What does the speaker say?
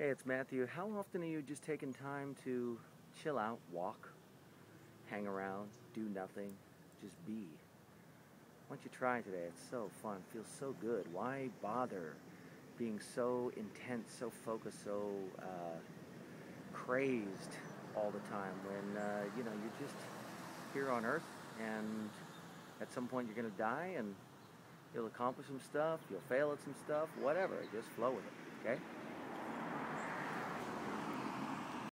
Hey, it's Matthew. How often are you just taking time to chill out, walk, hang around, do nothing, just be? Why don't you try today? It's so fun. It feels so good. Why bother being so intense, so focused, so crazed all the time when, you know, you're just here on Earth and at some point you're going to die and you'll accomplish some stuff, you'll fail at some stuff, whatever. Just flow with it, okay?